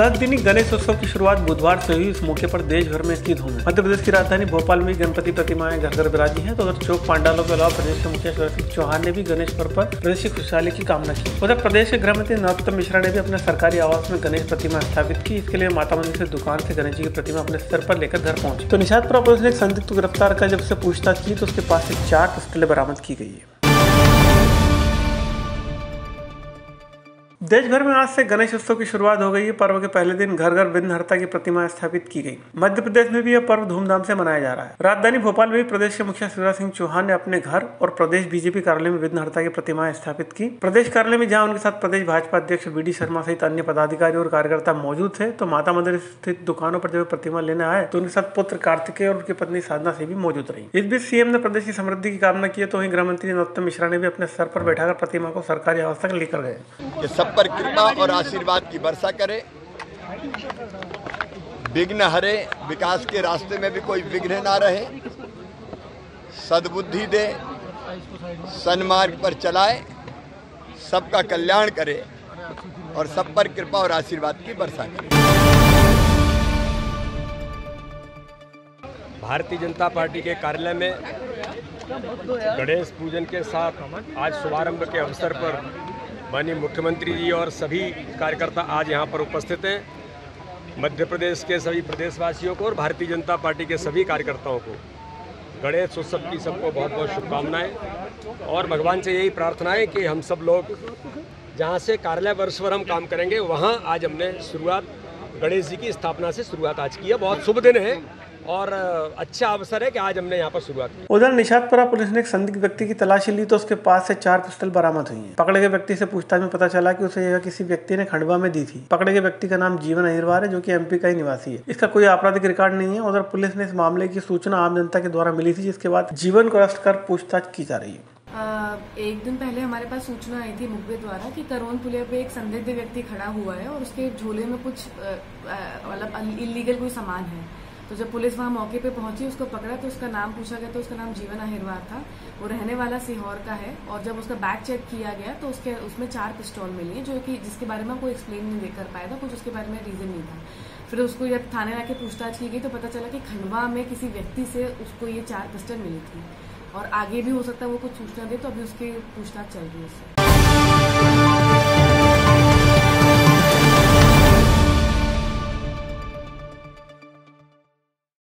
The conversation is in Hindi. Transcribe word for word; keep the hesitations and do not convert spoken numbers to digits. दस दिनी गणेश उत्सव की शुरुआत बुधवार से हुई। इस मौके पर देश भर में स्थित होंगे। मध्य प्रदेश की राजधानी भोपाल में गणपति प्रतिमाएं घर घर विराजी हैं, तो उधर चौक पांडालों के अलावा प्रदेश के मुखिया शिवराज सिंह चौहान ने भी गणेश पर्व पर प्रदेश की खुशहाली की कामना की। उधर प्रदेश के गृह मंत्री नरोत्तम मिश्रा ने भी अपने सरकारी आवास में गणेश प्रतिमा स्थापित की। इसके लिए माता मंदिर से दुकान से गणेश जी की प्रतिमा अपने स्तर पर लेकर घर पहुंची। तो निषादपुर पुलिस ने एक संदिग्ध को गिरफ्तार कर जब से पूछताछ की तो उसके पास से चार पिस्टलें बरामद की गई है। देश भर में आज से गणेश उत्सव की शुरुआत हो गई है। पर्व के पहले दिन घर घर विघ्नहर्ता की प्रतिमा स्थापित की गई। मध्य प्रदेश में भी यह पर्व धूमधाम से मनाया जा रहा है। राजधानी भोपाल में भी प्रदेश के मुखिया शिवराज सिंह चौहान ने अपने घर और प्रदेश बीजेपी कार्यालय में विघ्नहर्ता की प्रतिमाएं स्थापित की। प्रदेश कार्यालय में जहाँ उनके साथ प्रदेश भाजपा अध्यक्ष बीडी शर्मा सहित अन्य पदाधिकारी और कार्यकर्ता मौजूद थे, तो माता मंदिर स्थित दुकानों पर जब प्रतिमा लेने आए तो उनके साथ पुत्र कार्तिकेय और उनकी पत्नी साधना सिंह भी मौजूद रही। इस बीच सीएम ने प्रदेश की समृद्धि की कामना की, तो वहीं गृह मंत्री नरोत्तम मिश्रा ने भी अपने सर पर बैठाकर प्रतिमा को सरकारी आवास तक लेकर गए। पर कृपा और आशीर्वाद की वर्षा करे, विघ्न हरे, विकास के रास्ते में भी कोई विघ्न ना रहे, सद्बुद्धि दे, सन्मार्ग पर चलाए, सबका कल्याण करे और सब पर कृपा और आशीर्वाद की वर्षा करे। भारतीय जनता पार्टी के कार्यालय में गणेश पूजन के साथ आज शुभारंभ के अवसर पर माननीय मुख्यमंत्री जी और सभी कार्यकर्ता आज यहाँ पर उपस्थित हैं। मध्य प्रदेश के सभी प्रदेशवासियों को और भारतीय जनता पार्टी के सभी कार्यकर्ताओं को गणेश उत्सव की सबको बहुत बहुत शुभकामनाएं और भगवान से यही प्रार्थना है कि हम सब लोग जहाँ से कार्यालय वर्ष पर हम काम करेंगे वहाँ आज हमने शुरुआत गणेश जी की स्थापना से शुरुआत आज की है। बहुत शुभ दिन है और अच्छा अवसर है कि आज हमने यहाँ पर शुरुआत की। उधर निषादपुरा पुलिस ने एक संदिग्ध व्यक्ति की तलाशी ली तो उसके पास से चार पिस्टल बरामद हुई हैं। पकड़े गए व्यक्ति से पूछताछ में पता चला कि उसे यह किसी व्यक्ति ने खंडवा में दी थी। पकड़े गए व्यक्ति का नाम जीवन अहिरवार है, जो कि एमपी का ही निवासी है। इसका कोई आपराधिक रिकॉर्ड नहीं है। उधर पुलिस ने इस मामले की सूचना आम जनता के द्वारा मिली थी, जिसके बाद जीवन को अरेस्ट कर पूछताछ की जा रही है। एक दिन पहले हमारे पास सूचना आई थी मुखबिर द्वारा कि करोन पुलिया पे एक संदिग्ध व्यक्ति खड़ा हुआ है और उसके झोले में कुछ मतलब इलीगल कोई सामान है। तो जब पुलिस वहाँ मौके पे पहुंची, उसको पकड़ा तो उसका नाम पूछा गया तो उसका नाम जीवन अहिरवार था। वो रहने वाला सीहोर का है और जब उसका बैग चेक किया गया तो उसके उसमें चार पिस्टल मिली है, जो कि जिसके बारे में कोई एक्सप्लेन नहीं कर पाया था, कुछ उसके बारे में रीजन नहीं था। फिर उसको जब थाने लाके पूछताछ की गई तो पता चला कि खंडवा में किसी व्यक्ति से उसको ये चार पिस्टल मिली थी और आगे भी हो सकता है वो कुछ सूचना दे, तो अभी उसकी पूछताछ चल रही है।